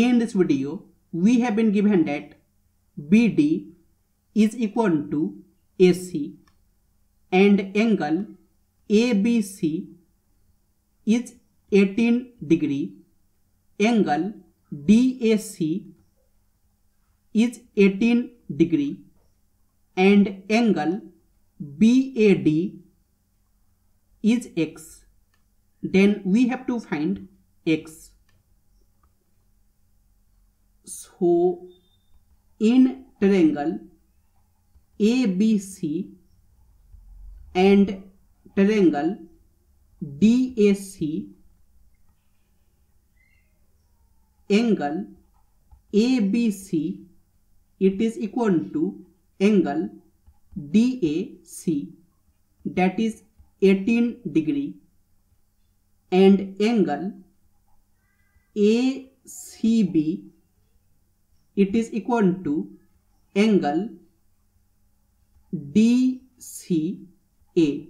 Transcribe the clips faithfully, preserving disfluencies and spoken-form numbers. In this video, we have been given that B D is equal to A C and angle A B C is eighteen degree, angle D A C is eighteen degree and angle B A D is X. Then we have to find X. So in triangle A B C and triangle D A C, angle A B C it is equal to angle D A C, that is eighteen degree, and angle A C B it is equal to angle D C A,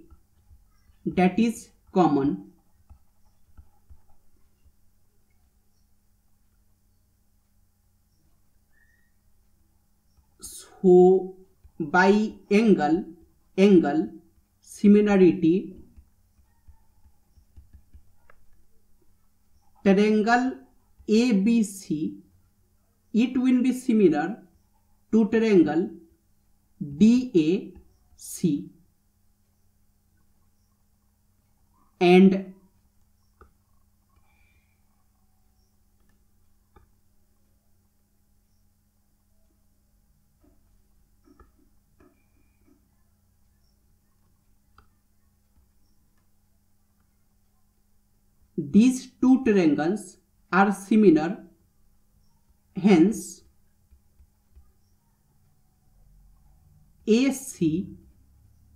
that is common. So by angle angle similarity, triangle A B C it will be similar to triangle D A C, and these two triangles are similar. Hence, A C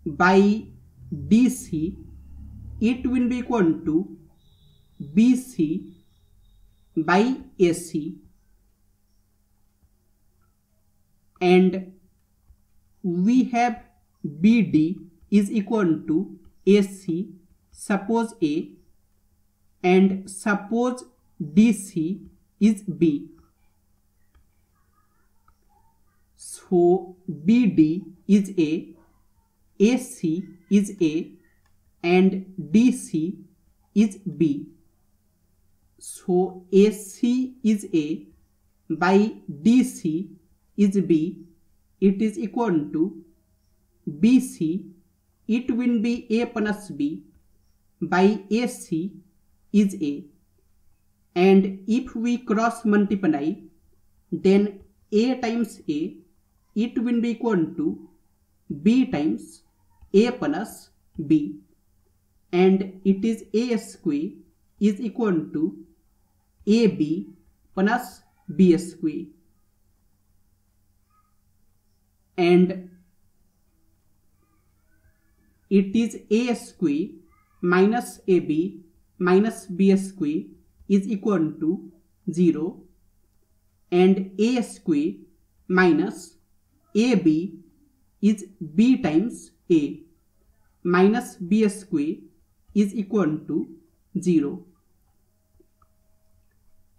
by D C it will be equal to B C by A C, and we have B D is equal to A C, suppose A, and suppose D C is B. So B D is A, A C is A, and D C is B. So A C is A by D C is B. It is equal to B C. It will be A plus B by A C is A. And if we cross multiply, then A times A it will be equal to B times A plus B, and it is A square is equal to A B plus B square, and it is A square minus A B minus B square is equal to zero, and A square minus A B is B times A minus B square is equal to zero,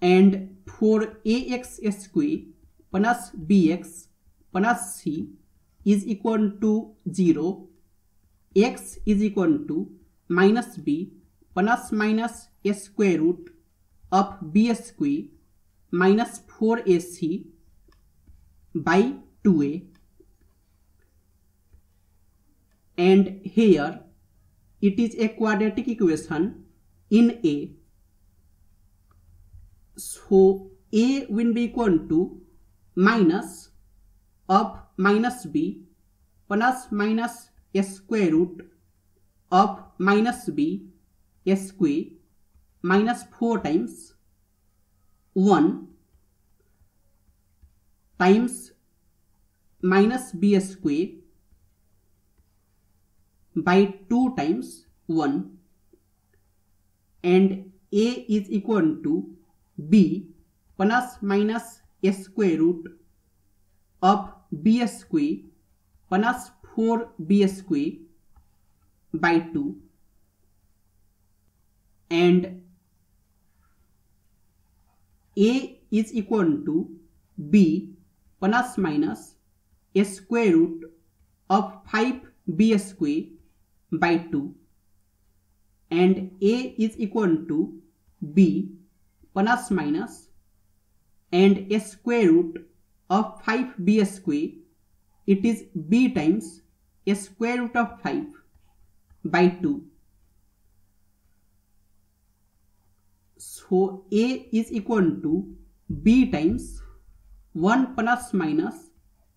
and for A X square plus B X plus C is equal to zero, X is equal to minus B plus minus a square root of B square minus four A C by two A, and here it is a quadratic equation in A. So A will be equal to minus of minus B plus minus a square root of minus B a square minus four times one times minus B square by two times one, and A is equal to B plus minus a square root of B square plus four B square by two, and A is equal to b plus minus a square root of five b square by two, and a is equal to b plus minus and a square root of five b square, it is b times a square root of five by two. So a is equal to b times one plus minus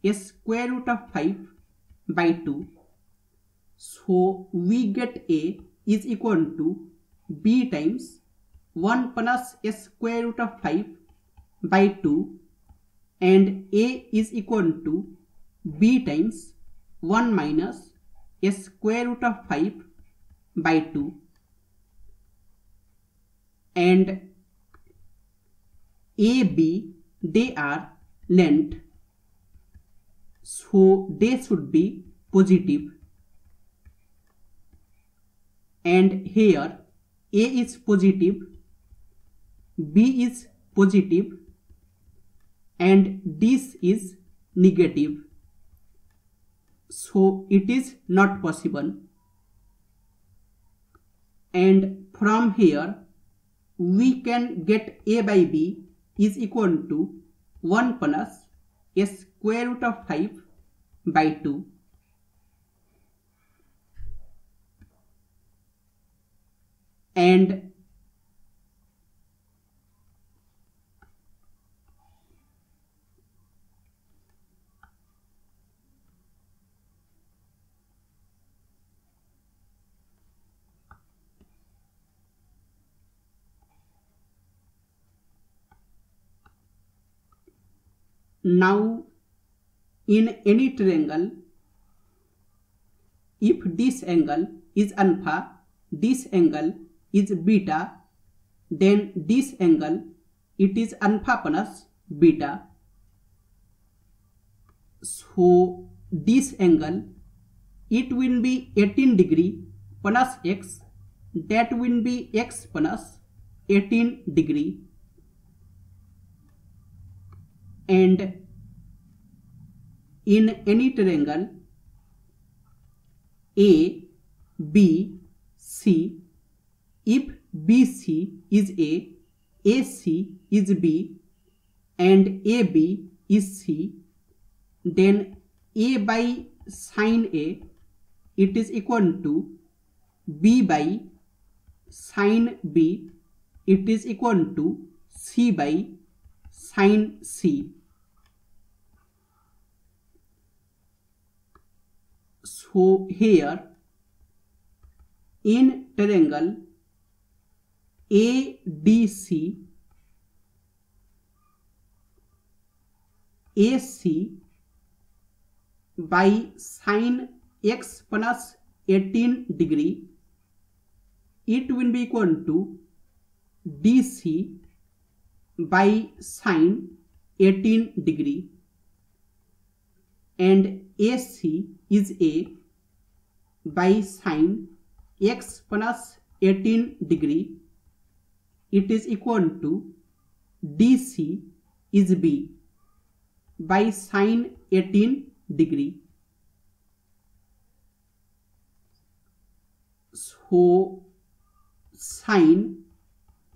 a square root of five by two. So we get a is equal to b times one plus a square root of five by two, and a is equal to b times one minus a square root of five by two, and a, b, they are length, so they should be positive, and here a is positive, b is positive, and this is negative, so it is not possible. And from here we can get a by b is equal to one plus a square root of five by two. And now in any triangle, if this angle is alpha, this angle is beta, then this angle, it is alpha plus beta. So this angle, it will be eighteen degree plus x, that will be x plus eighteen degree. And in any triangle, A, B, C, if B C is A, A C is B, and A B is C, then A by sine A, it is equal to B by sine B, it is equal to C by sine C. So here in triangle A D C, A C by sine x plus eighteen degree, it will be equal to D C by sine eighteen degree, and A C is A by sine x plus eighteen degree, it is equal to D C is B by sine eighteen degree. So sine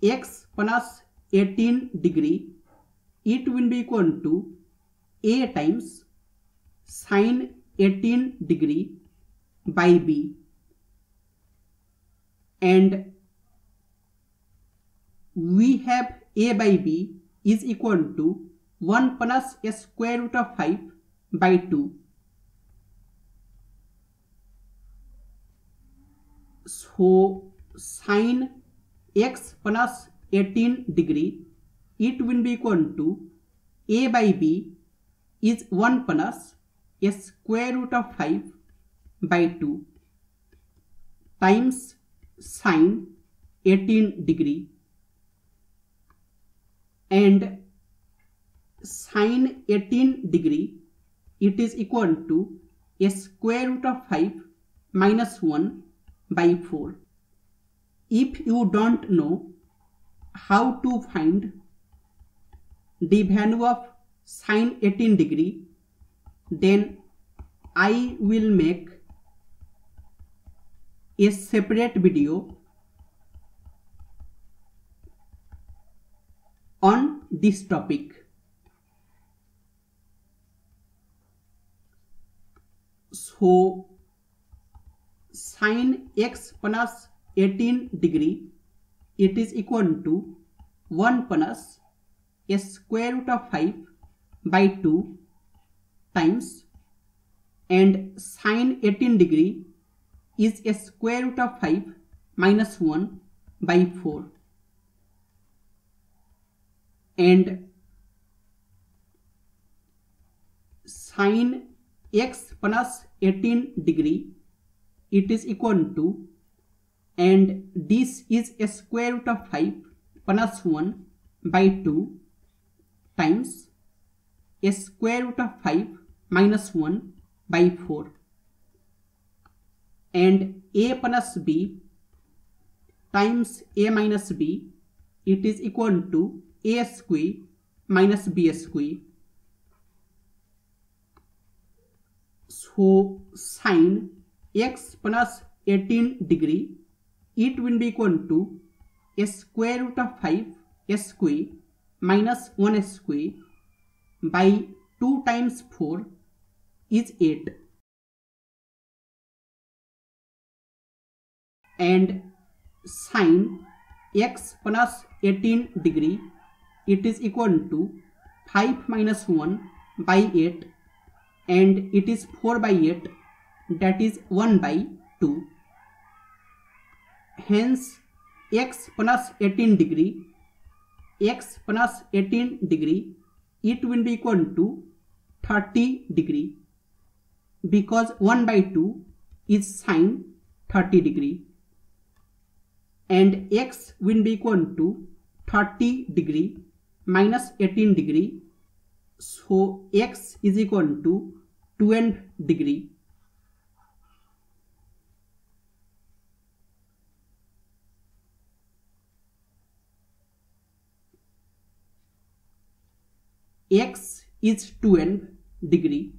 x plus eighteen degree, it will be equal to A times sine eighteen degree by B, and we have A by B is equal to one plus a square root of five by two. So sine x plus eighteen degree, it will be equal to A by B is one plus a square root of five by two times sine eighteen degree, and sine eighteen degree, it is equal to a square root of five minus one by four. If you don't know how to find the value of sine eighteen degree, then I will make a separate video on this topic. So sine x plus eighteen degree, it is equal to one plus a square root of five by two times, and sine eighteen degree is a square root of five minus one by four, and sine x plus eighteen degree, it is equal to, and this is a square root of five plus one by two times a square root of five minus one by four, and a plus b times a minus b, it is equal to a square minus b square. So sine x plus eighteen degree, it will be equal to a square root of five a square minus one square by two times four is eight, and sine x plus eighteen degree, it is equal to five minus one by eight, and it is four by eight, that is one by two. Hence x plus eighteen degree, x plus eighteen degree, it will be equal to thirty degree, because one by two is sine thirty degree, and x will be equal to thirty degree minus eighteen degree. So x is equal to twelve degree. X is twelve degree.